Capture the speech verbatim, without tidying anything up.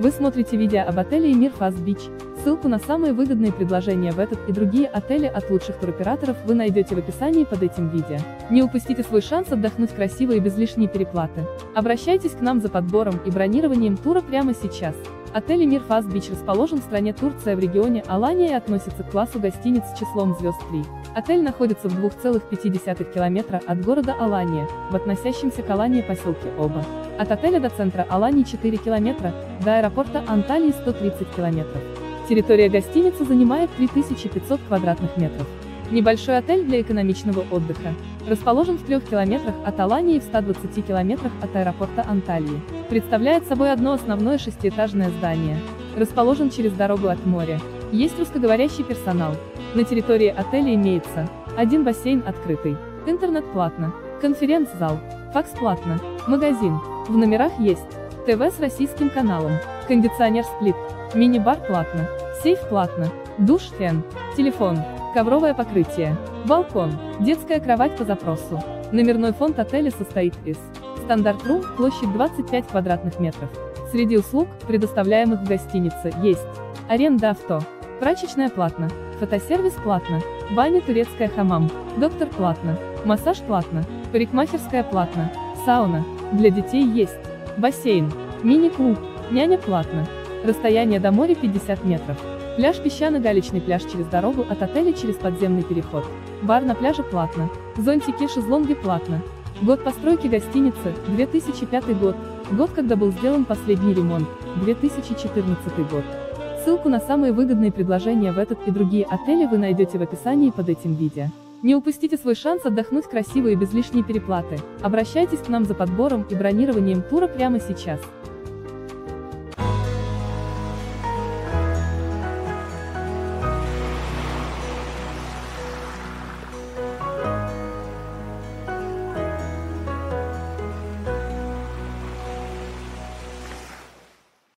Вы смотрите видео об отеле Эмир Фосс Бич. Ссылку на самые выгодные предложения в этот и другие отели от лучших туроператоров вы найдете в описании под этим видео. Не упустите свой шанс отдохнуть красиво и без лишней переплаты. Обращайтесь к нам за подбором и бронированием тура прямо сейчас. Отель Эмир Фосс Бич расположен в стране Турция в регионе Алания и относится к классу гостиниц с числом звезд три. Отель находится в двух целых пяти десятых километра от города Алания, в относящемся к Алании поселке Оба. От отеля до центра Алании четыре километра, до аэропорта Анталии сто тридцать километров. Территория гостиницы занимает три тысячи пятьсот квадратных метров. Небольшой отель для экономичного отдыха. Расположен в трех километрах от Алании и в ста двадцати километрах от аэропорта Анталии. Представляет собой одно основное шестиэтажное здание. Расположен через дорогу от моря. Есть русскоговорящий персонал. На территории отеля имеется один бассейн открытый, интернет платно, конференц-зал, факс платно, магазин. В номерах есть ТВ с российским каналом, кондиционер сплит, мини-бар платно, сейф платно, душ, фен, телефон, ковровое покрытие, балкон, детская кровать по запросу. Номерной фонд отеля состоит из стандарт-рум, площадь двадцать пять квадратных метров. Среди услуг, предоставляемых в гостинице, есть аренда авто, прачечная платно, фотосервис платно, баня турецкая хамам, доктор платно, массаж платно, парикмахерская платно, сауна. Для детей есть бассейн, мини-клуб, няня платно. Расстояние до моря пятьдесят метров. Пляж песчано-галечный пляж через дорогу от отеля через подземный переход. Бар на пляже платно. Зонтики, шезлонги платно. Год постройки гостиницы – две тысячи пятый год. Год, когда был сделан последний ремонт – две тысячи четырнадцатый год. Ссылку на самые выгодные предложения в этот и другие отели вы найдете в описании под этим видео. Не упустите свой шанс отдохнуть красиво и без лишней переплаты. Обращайтесь к нам за подбором и бронированием тура прямо сейчас.